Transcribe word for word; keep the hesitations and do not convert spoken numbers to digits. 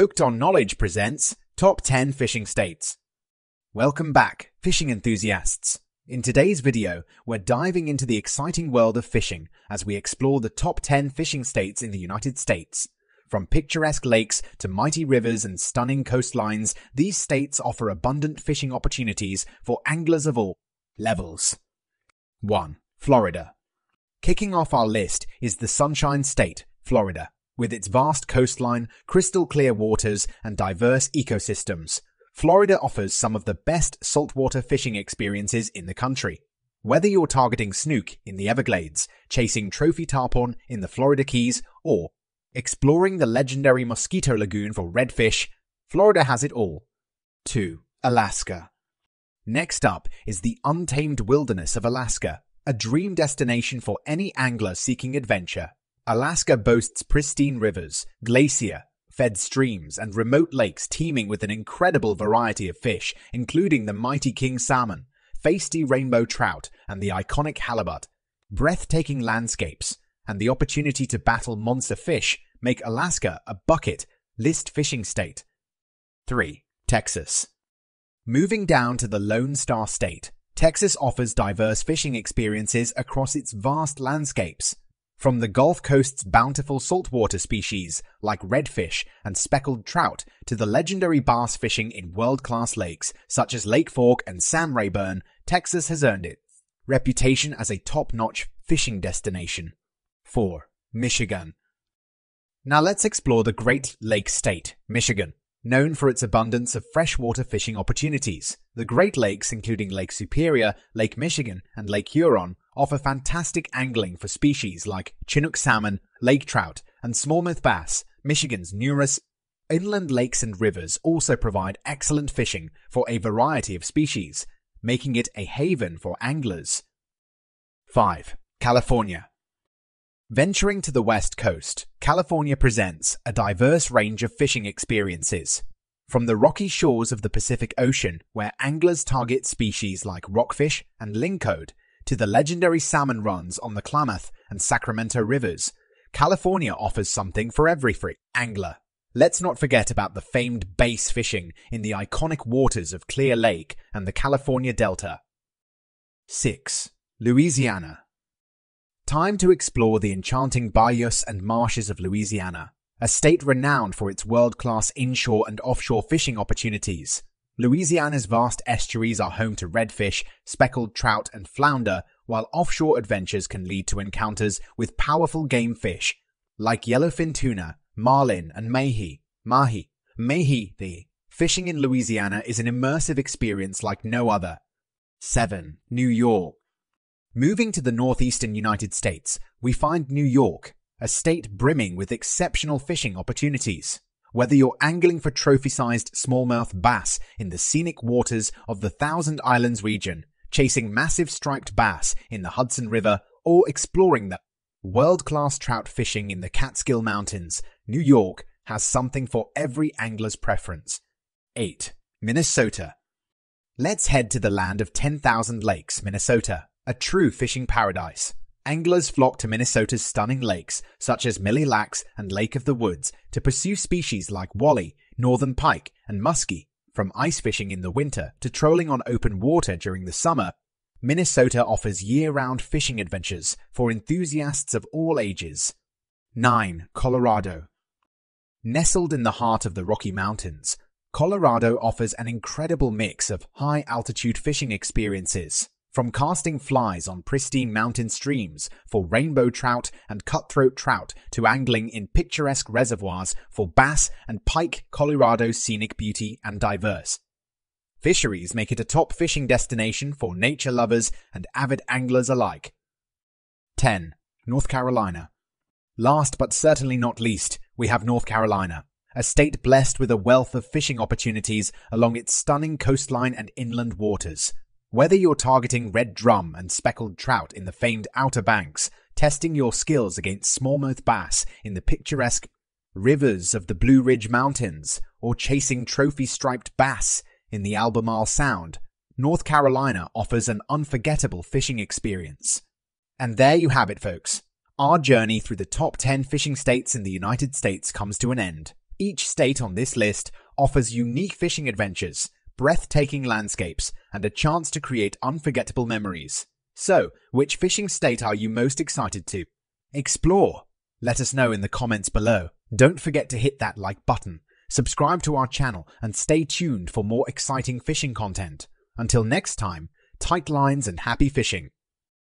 Hooked on Knowledge presents Top ten Fishing States. Welcome back, fishing enthusiasts. In today's video, we're diving into the exciting world of fishing as we explore the top ten fishing states in the United States. From picturesque lakes to mighty rivers and stunning coastlines, these states offer abundant fishing opportunities for anglers of all levels. one. Florida. Kicking off our list is the Sunshine State, Florida. With its vast coastline, crystal-clear waters, and diverse ecosystems, Florida offers some of the best saltwater fishing experiences in the country. Whether you're targeting snook in the Everglades, chasing trophy tarpon in the Florida Keys, or exploring the legendary Mosquito Lagoon for redfish, Florida has it all. two. Alaska. Next up is the untamed wilderness of Alaska, a dream destination for any angler seeking adventure. Alaska boasts pristine rivers, glacier-fed streams, and remote lakes teeming with an incredible variety of fish, including the mighty king salmon, feisty rainbow trout, and the iconic halibut. Breathtaking landscapes and the opportunity to battle monster fish make Alaska a bucket list fishing state. three. Texas. Moving down to the Lone Star State, Texas offers diverse fishing experiences across its vast landscapes. From the Gulf Coast's bountiful saltwater species like redfish and speckled trout to the legendary bass fishing in world-class lakes such as Lake Fork and San Rayburn, Texas has earned its reputation as a top-notch fishing destination. four. Michigan. Now let's explore the Great Lakes State, Michigan. Known for its abundance of freshwater fishing opportunities, the Great Lakes, including Lake Superior, Lake Michigan, and Lake Huron, offer fantastic angling for species like Chinook salmon, lake trout, and smallmouth bass. Michigan's numerous inland lakes and rivers also provide excellent fishing for a variety of species, making it a haven for anglers. five. California. Venturing to the West Coast, California presents a diverse range of fishing experiences. From the rocky shores of the Pacific Ocean, where anglers target species like rockfish and lingcod, to the legendary salmon runs on the Klamath and Sacramento rivers, California offers something for every freak angler. Let's not forget about the famed bass fishing in the iconic waters of Clear Lake and the California Delta. six. Louisiana. Time to explore the enchanting bayous and marshes of Louisiana, a state renowned for its world-class inshore and offshore fishing opportunities. Louisiana's vast estuaries are home to redfish, speckled trout, and flounder, while offshore adventures can lead to encounters with powerful game fish like yellowfin tuna, marlin, and mahi. Mahi. Mahi. The fishing in Louisiana is an immersive experience like no other. seven. New York. Moving to the northeastern United States, we find New York, a state brimming with exceptional fishing opportunities. Whether you're angling for trophy-sized smallmouth bass in the scenic waters of the Thousand Islands region, chasing massive striped bass in the Hudson River, or exploring the world-class trout fishing in the Catskill Mountains, New York has something for every angler's preference. eight. Minnesota. Let's head to the land of ten thousand lakes, Minnesota, a true fishing paradise. Anglers flock to Minnesota's stunning lakes, such as Mille Lacs and Lake of the Woods, to pursue species like walleye, northern pike, and muskie. From ice fishing in the winter to trolling on open water during the summer, Minnesota offers year-round fishing adventures for enthusiasts of all ages. nine. Colorado. Nestled in the heart of the Rocky Mountains, Colorado offers an incredible mix of high-altitude fishing experiences. From casting flies on pristine mountain streams for rainbow trout and cutthroat trout to angling in picturesque reservoirs for bass and pike, Colorado's scenic beauty and diverse fisheries make it a top fishing destination for nature lovers and avid anglers alike. ten. North Carolina. Last but certainly not least, we have North Carolina, a state blessed with a wealth of fishing opportunities along its stunning coastline and inland waters. Whether you're targeting red drum and speckled trout in the famed Outer Banks, testing your skills against smallmouth bass in the picturesque rivers of the Blue Ridge Mountains, or chasing trophy-striped bass in the Albemarle Sound, North Carolina offers an unforgettable fishing experience. And there you have it, folks. Our journey through the top ten fishing states in the United States comes to an end. Each state on this list offers unique fishing adventures, breathtaking landscapes, and a chance to create unforgettable memories. So, which fishing state are you most excited to explore? Let us know in the comments below. Don't forget to hit that like button, subscribe to our channel, and stay tuned for more exciting fishing content. Until next time, tight lines and happy fishing!